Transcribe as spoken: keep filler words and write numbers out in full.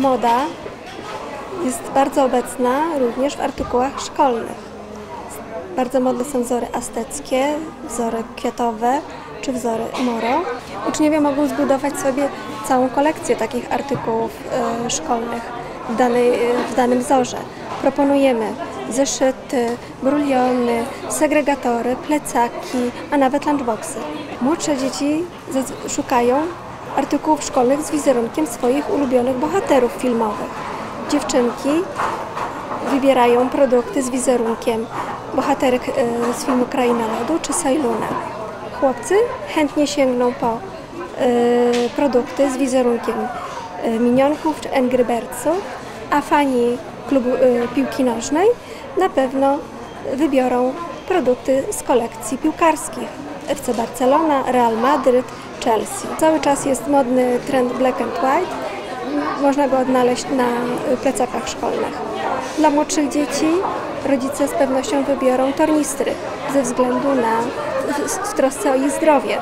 Moda jest bardzo obecna również w artykułach szkolnych. Bardzo modne są wzory azteckie, wzory kwiatowe czy wzory moro. Uczniowie mogą zbudować sobie całą kolekcję takich artykułów y, szkolnych w, danej, w danym wzorze. Proponujemy zeszyty, bruliony, segregatory, plecaki, a nawet lunchboxy. Młodsze dzieci szukają artykułów szkolnych z wizerunkiem swoich ulubionych bohaterów filmowych. Dziewczynki wybierają produkty z wizerunkiem bohaterek z filmu Kraina Lodu czy Sailuna. Chłopcy chętnie sięgną po produkty z wizerunkiem Minionków czy Angry Birdsów, a fani klubu piłki nożnej na pewno wybiorą produkty z kolekcji piłkarskich F C Barcelona, Real Madrid, Chelsea. Cały czas jest modny trend black and white, można go odnaleźć na plecakach szkolnych. Dla młodszych dzieci rodzice z pewnością wybiorą tornistry ze względu na w, w trosce o ich zdrowie.